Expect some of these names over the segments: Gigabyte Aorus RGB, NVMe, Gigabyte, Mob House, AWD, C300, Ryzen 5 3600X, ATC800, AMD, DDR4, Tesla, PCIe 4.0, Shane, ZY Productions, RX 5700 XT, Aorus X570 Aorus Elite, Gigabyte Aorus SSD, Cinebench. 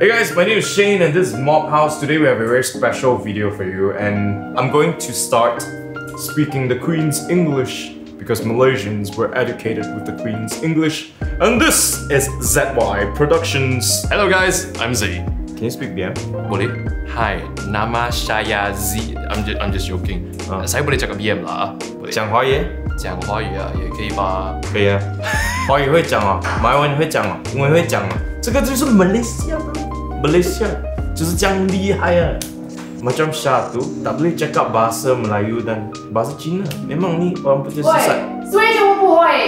Hey guys, my name is Shane and this is Mob House. Today we have a very special video for you and I'm going to start speaking the Queen's English because Malaysians were educated with the Queen's English. And this is ZY Productions. Hello guys, I'm Z. Can you speak BM? Boleh? Hi, nama saya Z. I'm just joking. Saya boleh cakap BM lah. Boleh. 讲华语？讲华语啊，也可以吧？可以啊。华语会讲啊，马来文会讲啊，英文会讲啊。这个就是马来西亚嘛。Malaysia just yang lihai ah. Macam satu tak boleh cakap bahasa Melayu dan bahasa Cina. Memang ni orang putih sesat. Wei, suai wo bu hui.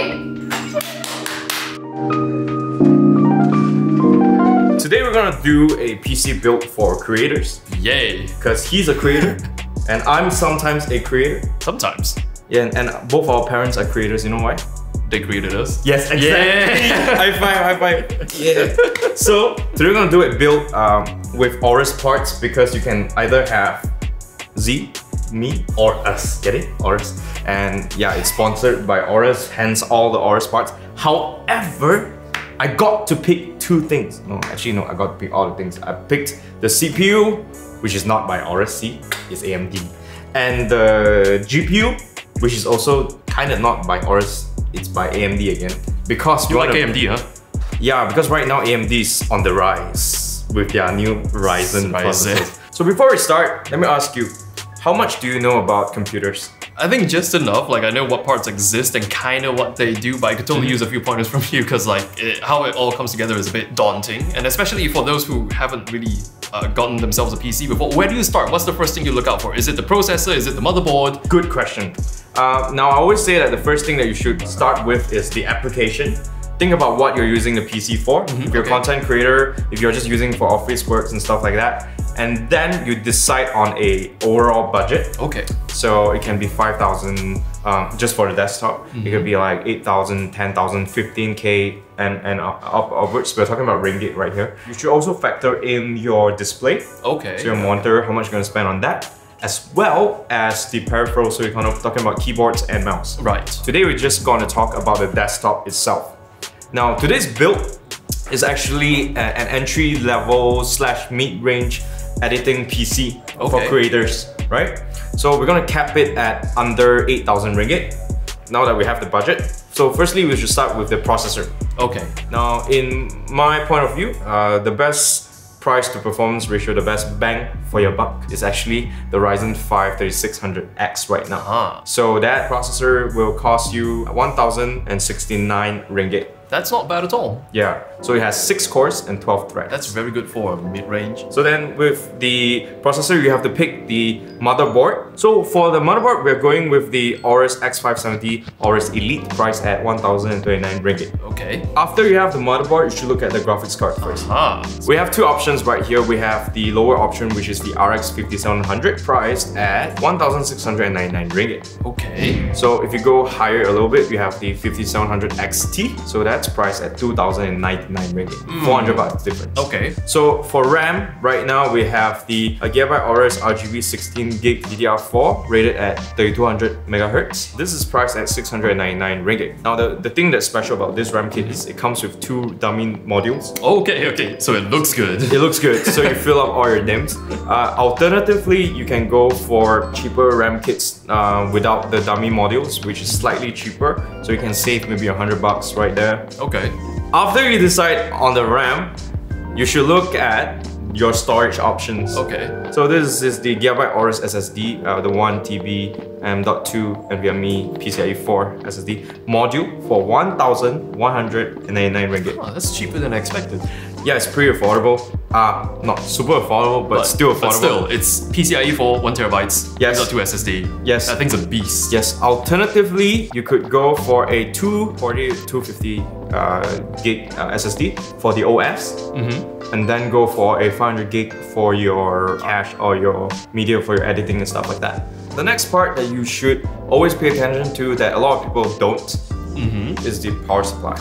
Today we're gonna do a PC build for creators. Yay! Because he's a creator, and I'm sometimes a creator. Sometimes. Yeah, and both our parents are creators. You know why? They created us. Yes, exactly. Yeah. High five. Yeah. So today we're gonna do a build with Aorus parts because you can either have Z, me, or us. Get it? Aorus. And yeah, it's sponsored by Aorus, hence all the Aorus parts. However, I got to pick two things. No, actually no, I got to pick all the things. I picked the CPU, which is not by Aorus. C, it's AMD. And the GPU, which is also kind of not by Aorus. It's by AMD again because you like AMD, huh? Yeah, because right now AMD is on the rise with their new Ryzen processors. So before we start, let me ask you, how much do you know about computers? I think just enough. Like I know what parts exist and kind of what they do, but I could totally use a few pointers from you because like how it all comes together is a bit daunting, and especially for those who haven't really gotten themselves a PC before. Where do you start? What's the first thing you look out for? Is it the processor? Is it the motherboard? Good question. Now I always say that the first thing that you should start with is the application. Think about what you're using the PC for. If you're a content creator, if you're just using for office works and stuff like that, and then you decide on a overall budget. Okay. So it can be 5,000 just for the desktop. It could be like 8,000, 10,000, 15K and upwards. We're talking about ringgit right here. You should also factor in your display. Okay. So your monitor, how much you're gonna spend on that, as well as the peripherals. So we're kind of talking about keyboards and mouse. Right. Today we're just gonna talk about the desktop itself. Now today's build is actually an entry-level slash mid-range editing PC for creators, right? So we're gonna cap it at under 8,000 ringgit now that we have the budget. So firstly, we should start with the processor. Okay. Now in my point of view, the best price to performance ratio, the best bang for your buck is actually the Ryzen 5 3600X right now. So that processor will cost you 1,069 ringgit. That's not bad at all. Yeah, so it has 6 cores and 12 threads. That's very good for mid-range. So then with the processor, you have to pick the motherboard. So for the motherboard, we're going with the Aorus X570 Aorus Elite, priced at 1,029 ringgit. Okay. After you have the motherboard, you should look at the graphics card first. We have two options right here. We have the lower option, which is the RX 5700, priced at 1,699 ringgit. Okay. So if you go higher a little bit, you have the 5700 XT. So that's priced at 2,099 ringgit, 400 bucks difference. Okay. So for RAM, right now we have the Gigabyte Aorus RGB 16GB DDR4 rated at 3200 MHz. This is priced at 699 ringgit. Now the thing that's special about this RAM kit is it comes with two dummy modules. Okay. So it looks good. It looks good. So you fill up all your DIMMs. Alternatively, you can go for cheaper RAM kits without the dummy modules, which is slightly cheaper. So you can save maybe 100 bucks right there. Okay. After you decide on the RAM, you should look at your storage options. Okay. So this is the Gigabyte Aorus SSD, the 1TB M.2 NVMe PCIe 4 SSD module for 1,199 ringgit. Oh, that's cheaper than I expected. Yeah, it's pretty affordable. Not super affordable, but still affordable. But still, it's PCIe 4, 1TB, yes. M.2 SSD. Yes. That thing's a beast. Yes. Alternatively, you could go for a 240, 250 gig SSD for the OS. And then go for a 500 gig for your cache or your media for your editing and stuff like that. The next part that you should always pay attention to that a lot of people don't is the power supply.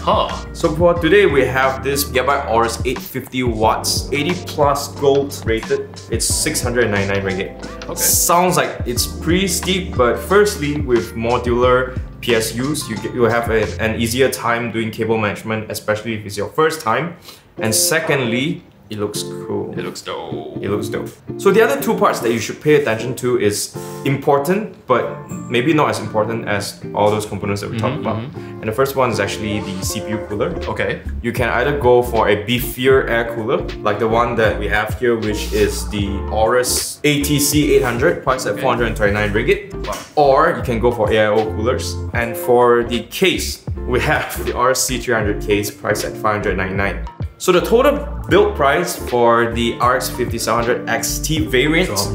So for today we have this Gigabyte Aorus 850 watts 80 plus gold rated. It's 699 ringgit. Okay. Sounds like it's pretty steep, but firstly with modular PSUs you have an easier time doing cable management, especially if it's your first time. And secondly, It looks cool. It looks dope. It looks dope. So the other two parts that you should pay attention to is important, but maybe not as important as all those components that we talked about. And the first one is actually the CPU cooler. Okay. You can either go for a beefier air cooler, like the one that we have here, which is the Aorus ATC 800, priced at 429 ringgit. Wow. Or you can go for AIO coolers. And for the case, we have the Aorus C300 case, priced at 599. So the total build price for the RX 5700 XT variant is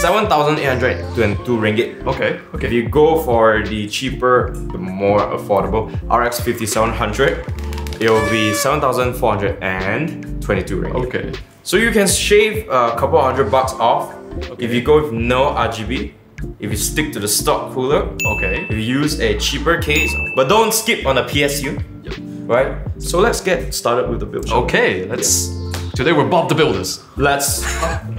7,822 ringgit. Okay, okay. If you go for the cheaper, the more affordable RX 5700, it will be 7,422 ringgit. Okay. So you can shave a couple $100 off if you go with no RGB. If you stick to the stock cooler, if you use a cheaper case, but don't skip on a PSU. Right? So let's get started with the build. Okay, let's... Today we're Bob the Builders. Let's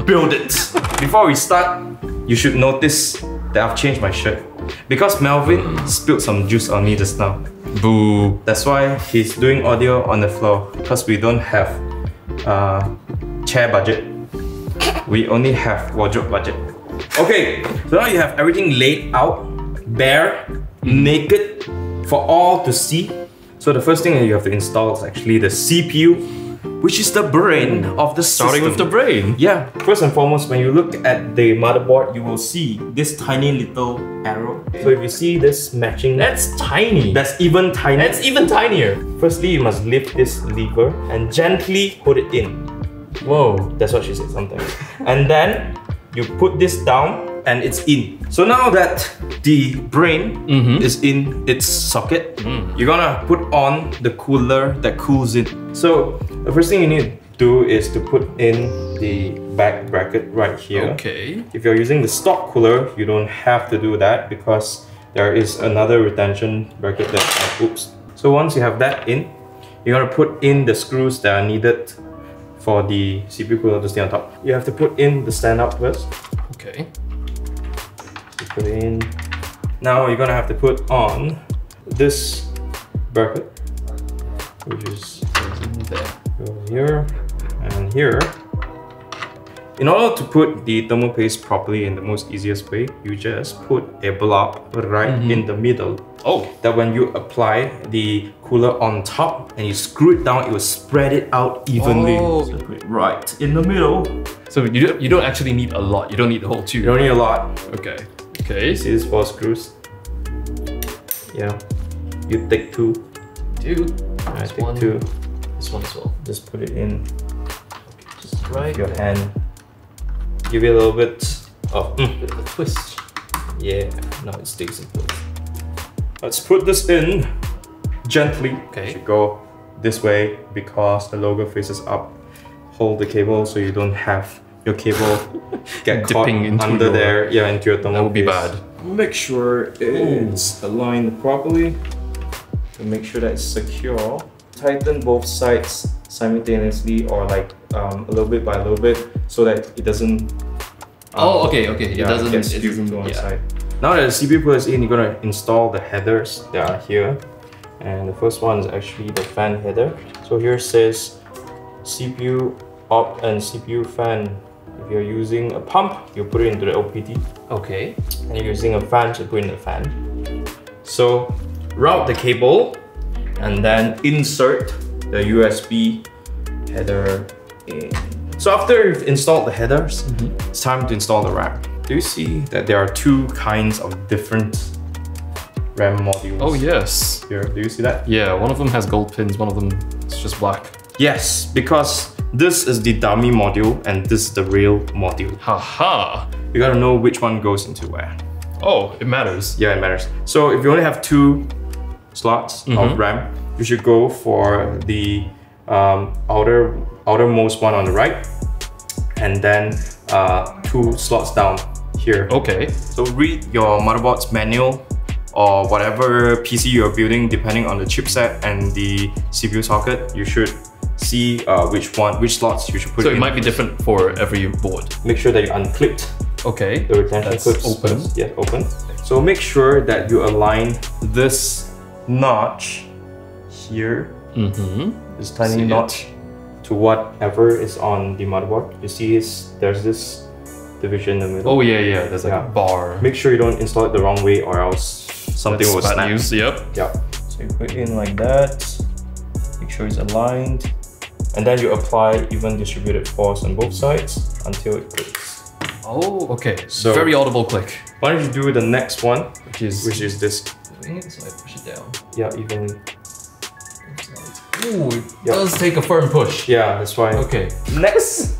build it. Before we start, you should notice that I've changed my shirt. Because Melvin spilled some juice on me just now. Boo. That's why he's doing audio on the floor. Because we don't have chair budget. We only have wardrobe budget. Okay, so now you have everything laid out, bare, naked, for all to see. So the first thing that you have to install is actually the CPU, which is the brain of the system. Starting with the brain. Yeah. First and foremost, when you look at the motherboard, you will see this tiny little arrow. So if you see this matching... That's tiny. That's even tinier. That's even tinier. Firstly, you must lift this lever and gently put it in. Whoa. That's what she said sometimes. And then you put this down and it's in. So now that the brain is in its socket, you're gonna put on the cooler that cools it. So the first thing you need to do is to put in the back bracket right here. Okay. If you're using the stock cooler, you don't have to do that because there is another retention bracket that so once you have that in, you're gonna put in the screws that are needed for the CPU cooler to stay on top. You have to put in the stand up first. Okay. Put it in. Now you're gonna have to put on this bracket, which is here and here. In order to put the thermal paste properly in the most easiest way, you just put a blob right in the middle. Oh, that when you apply the cooler on top and you screw it down, it will spread it out evenly. Oh. Right in the middle. So you don't actually need a lot. You don't need the whole tube. You don't need a lot. Okay. Okay. You see these four screws? Yeah. You take two. Two. I take two. This one as well. Just put it in. Okay, just right. Your hand. Give it a little bit of a twist. Yeah. Now it stays in place. Let's put this in gently. Okay. You should go this way because the logo faces up. Hold the cable so you don't have your cable get caught under there. Yeah, into your thermal paste. That would be bad. Make sure it's aligned properly. And make sure that it's secure. Tighten both sides simultaneously, or like a little bit by a little bit, so that it doesn't. Oh, okay, okay. Yeah, it doesn't get skewed to one side. Now that the CPU cooler is in, you're gonna install the headers that are here. And the first one is actually the fan header. So here it says CPU op and CPU fan. If you're using a pump, you put it into the OPT. Okay. And if you're using a fan, you put in the fan. So route the cable and then insert the USB header in. So after you've installed the headers, it's time to install the RAM. Do you see that there are two kinds of different RAM modules? Oh yes. Here, do you see that? Yeah, one of them has gold pins, one of them is just black. Yes, because this is the dummy module and this is the real module. Haha. You gotta know which one goes into where. Oh, it matters. Yeah, it matters. So if you only have two slots of RAM, you should go for the outermost one on the right, and then two slots down here. Okay. So read your motherboard's manual or whatever PC you're building, depending on the chipset and the CPU socket. You should see which slots you should put in. So it might be different for every board. Make sure that you unclipped. Okay. The retention clips. Open. Yeah, open. So make sure that you align this notch here. This tiny notch to whatever is on the motherboard. You see there's this division in the middle. Oh yeah, yeah, there's like a bar. Make sure you don't install it the wrong way or else something will snap. Yep. So you put in like that, make sure it's aligned, and then you apply even distributed force on both sides until it clicks. Oh, okay. So very audible click. Why don't you do the next one, which is this. So I push it down. Yeah, even. Ooh, it does take a firm push. Yeah, that's fine. Okay. Next,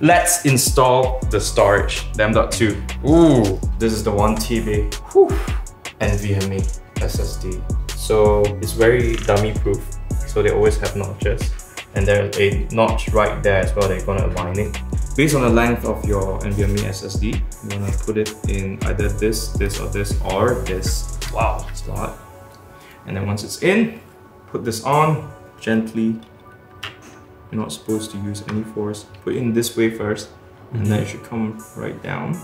let's install the storage, the M.2. Ooh, this is the 1TB NVMe SSD. So it's very dummy proof. So they always have notches. And there's a notch right there as well. They're going to align it. Based on the length of your NVMe SSD, you want to put it in either this, this, or this, or this. Wow, it's a lot. And then once it's in, put this on gently. You're not supposed to use any force. Put it in this way first, and then it should come right down.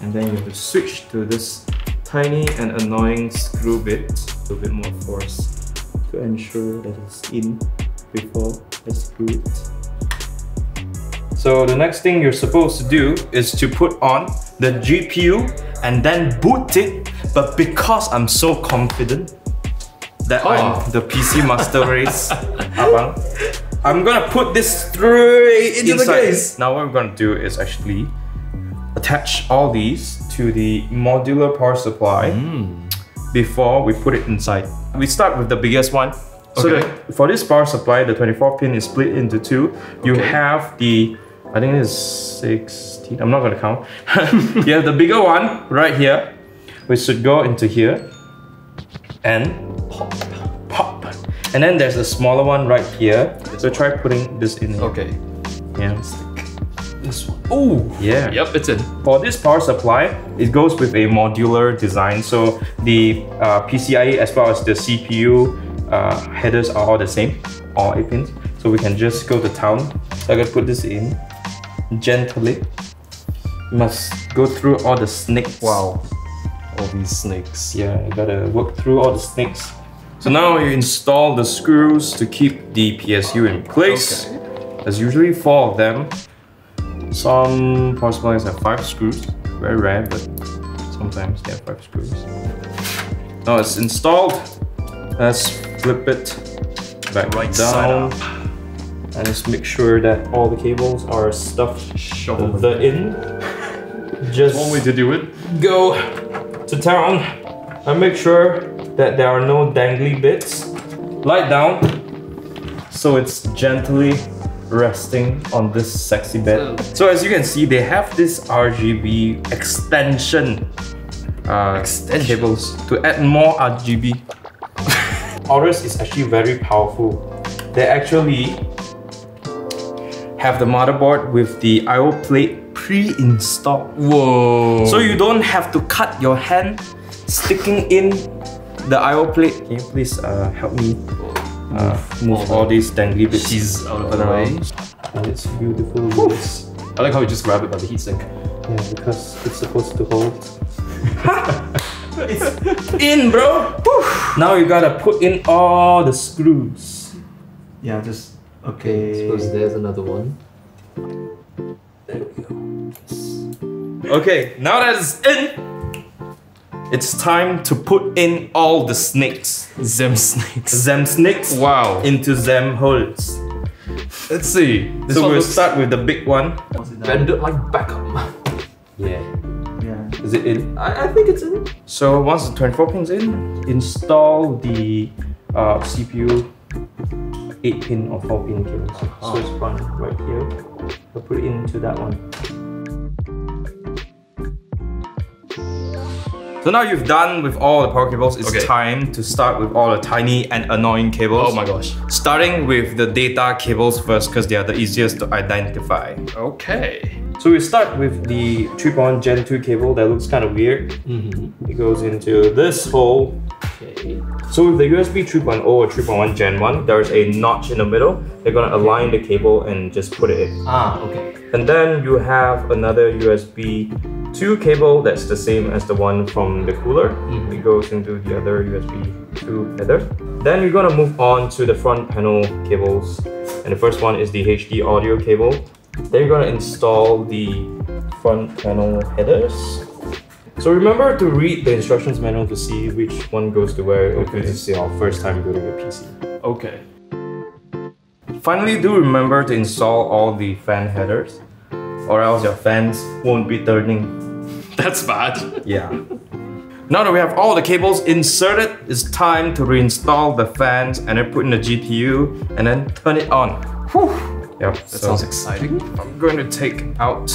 And then you have to switch to this tiny and annoying screw bit. A little bit more force to ensure that it's in before I screw it. So the next thing you're supposed to do is to put on the GPU and then boot it. But because I'm so confident that I'm the PC master race, abang, I'm gonna put this straight into the case. Now what I'm gonna do is actually attach all these to the modular power supply before we put it inside. We start with the biggest one. So for this power supply, the 24 pin is split into two. You have the, I think it's 16, I'm not gonna count. You have the bigger one right here, which should go into here and pop. And then there's a smaller one right here. So try putting this in here. Okay. Yeah. This one. Oh! Yeah. Yep, it's in. For this power supply, it goes with a modular design. So the PCIe as well as the CPU headers are all the same, all 8 pins. So we can just go to town. So I'm gonna put this in gently. You must go through all the snakes. Wow. All these snakes. Yeah, you gotta work through all the snakes. So now you install the screws to keep the PSU in place. There's usually 4 of them. Some power supplies have 5 screws. Very rare, but sometimes they have 5 screws. Now it's installed. Let's flip it back down. And just make sure that all the cables are stuffed to the end. Just one way to do it. Go to town and make sure that there are no dangly bits. Lie down, so it's gently resting on this sexy bed. So as you can see, they have this RGB extension cables to add more RGB. Aorus is actually very powerful. They actually have the motherboard with the I/O plate pre-installed. Whoa! So you don't have to cut your hand sticking in the I/O plate. Can you please help me move all these dangly bits? She's out of the way. And it's beautiful. I like how you just grab it by the heatsink. Yeah, because it's supposed to hold. It's in, bro. Woof. Now you gotta put in all the screws. Yeah, just I suppose there's another one. There we go. Yes. Okay, now that it's in, it's time to put in all the snakes. Zem snakes. Zem snakes. Wow. Into zem holes. Let's see. This so we'll start with the big one. Bend it like back up. Yeah. Yeah. Is it in? I think it's in. So once the 24 pin's in, install the CPU 8 pin or 4 pin cables. So it's one right here. I'll put it into that one. So now you've done with all the power cables, it's time to start with all the tiny and annoying cables. Oh my gosh. Starting with the data cables first, because they are the easiest to identify. Okay. So we start with the 3.1 Gen 2 cable that looks kind of weird. It goes into this hole. Okay. So with the USB 3.0 or 3.1 Gen 1, there is a notch in the middle. They're going to align the cable and just put it in. And then you have another USB 2 cable that's the same as the one from the cooler. It goes into the other USB 2 header. Then you're gonna move on to the front panel cables. and the first one is the HD audio cable. Then you're gonna install the front panel headers. So remember to read the instructions manual to see which one goes to where. Okay. This is your first time building a PC. Okay. Finally, do remember to install all the fan headers, or else your fans won't be turning. That's bad. Yeah. Now that we have all the cables inserted, it's time to reinstall the fans and then put in the GPU and then turn it on. Whew. Yep. That sounds exciting. I'm going to take out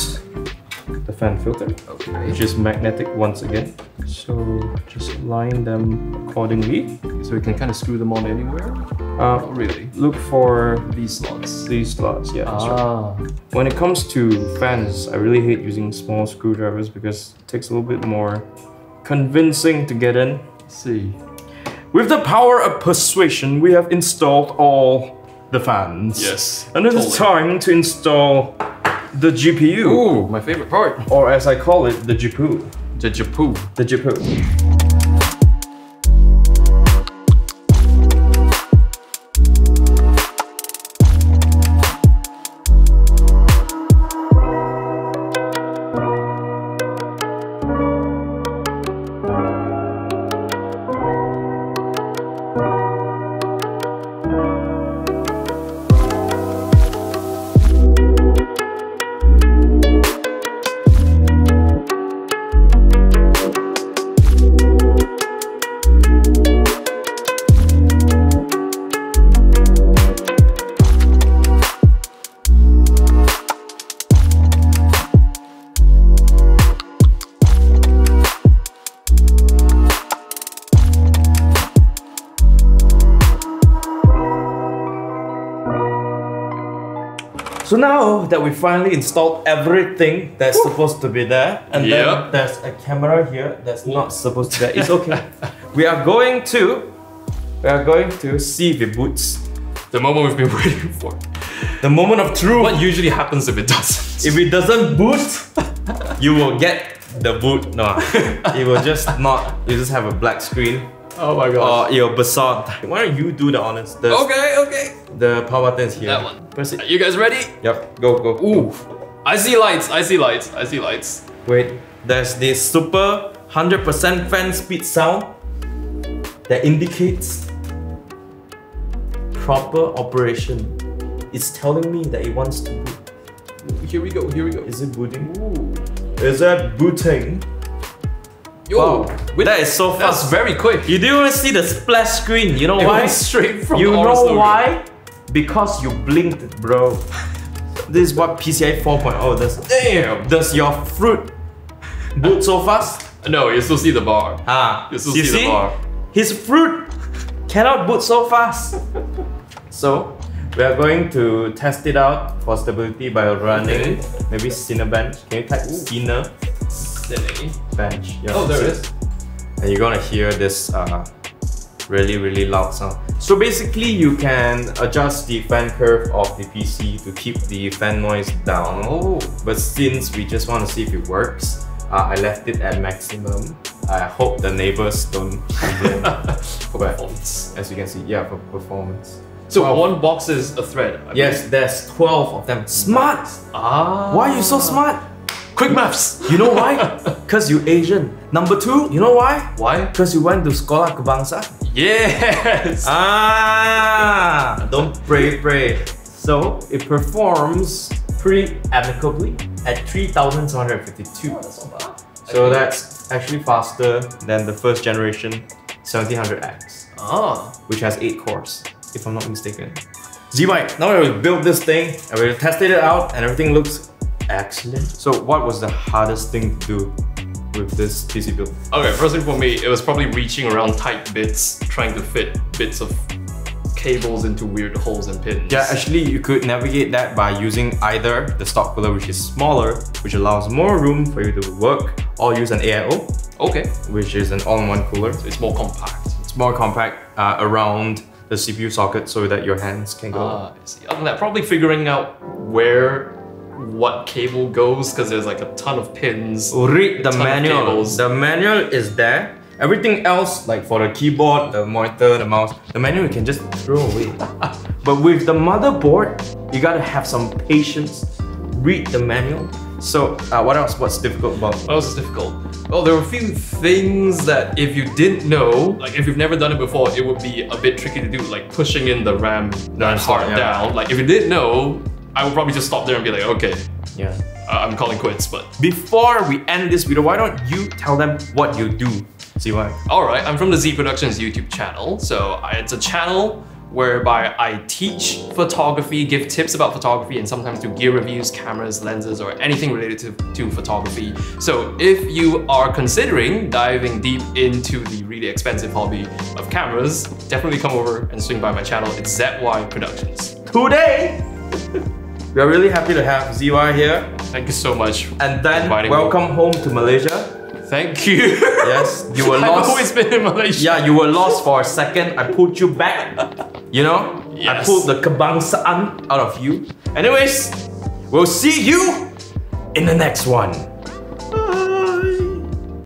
the fan filter, okay, which is magnetic once again. So just line them accordingly. So we can kind of screw them on anywhere? Not really. Look for these slots. These slots, yeah. Ah. That's right. When it comes to fans, I really hate using small screwdrivers because it takes a little bit more convincing to get in. Let's see. With the power of persuasion, we have installed all the fans. Yes. And totally. It's time to install the GPU. Ooh, my favorite part. Or as I call it, the GPU. The GPU. The GPU. So now that we finally installed everything that's supposed to be there, and then there's a camera here that's not supposed to be there. It's okay. we are going to see if it boots. The moment we've been waiting for. The moment of truth. What usually happens if it doesn't? If it doesn't boot, you will get the boot. No, it will just not. You just have a black screen. Oh my god. Or your basalt. Why don't you do the honors? Okay, okay. The power button is here. That one. Press it. Are you guys ready? Yep. Go, go. Ooh. Go. I see lights. I see lights. I see lights. Wait. There's this super 100% fan speed sound that indicates proper operation. It's telling me that it wants to boot. Here we go. Here we go. Is it booting? Ooh. Is that booting? Yo, wow, that is so fast. That's very quick. You didn't even see the splash screen. You know why? Straight from you know why? Because you blinked, bro. This is what PCIe 4.0 does. Damn. Does your fruit boot so fast? No, you still see the bar. Ah, you still see the bar. His fruit cannot boot so fast. So we are going to test it out for stability by running maybe Cinebench. Can you type Cinebench? Yeah, oh, there it is. And you're gonna hear this really loud sound. So basically you can adjust the fan curve of the PC to keep the fan noise down. Oh. But since we just want to see if it works, I left it at maximum. I hope the neighbors don't complain. As you can see, yeah, for performance. So one box is a thread. I mean, there's 12 of them. Smart! Ah. Why are you so smart? Quick maths! You know why? Because you Asian. Number two, you know why? Why? Because you went to Sekolah Kebangsaan. Yes! Ah! Don't pray. So, it performs pretty amicably at 3,752. Oh, that's not bad. So that's actually faster than the first generation 1700X. Ah. Which has 8 cores, if I'm not mistaken. ZY, now we'll build this thing and we'll test it out and everything looks excellent. So what was the hardest thing to do with this PC build? Okay, first thing for me, it was probably reaching around tight bits, trying to fit bits of cables into weird holes and pins. Yeah, actually you could navigate that by using either the stock puller, which is smaller, which allows more room for you to work, or use an AIO, which is an all-in-one cooler. So it's more compact. It's more compact around the CPU socket so that your hands can go. I see. Other than that, probably figuring out where what cable goes, because there's like a ton of pins. Read the manual. The manual is there. Everything else, like for the keyboard, the monitor, the mouse, the manual you can just throw away. But But with the motherboard, you gotta have some patience, read the manual. So what else was difficult about it? What else is difficult? Well, there were a few things that if you didn't know, like if you've never done it before, it would be a bit tricky to do, like pushing in the RAM hard down. Like if you didn't know, I would probably just stop there and be like, okay, yeah, I'm calling quits. But before we end this video, why don't you tell them what you do, ZY? Alright, I'm from the Z Productions YouTube channel. So it's a channel whereby I teach photography, give tips about photography, and sometimes do gear reviews, cameras, lenses, or anything related to photography. So if you are considering diving deep into the really expensive hobby of cameras, definitely come over and swing by my channel. It's ZY Productions. Today, we are really happy to have ZY here. Thank you so much. And then, welcome home to Malaysia. Thank you. Yes, you were lost. I've always been in Malaysia. Yeah, you were lost for a second. I pulled you back. You know? Yes. I pulled the kebangsaan out of you. Anyways, we'll see you in the next one.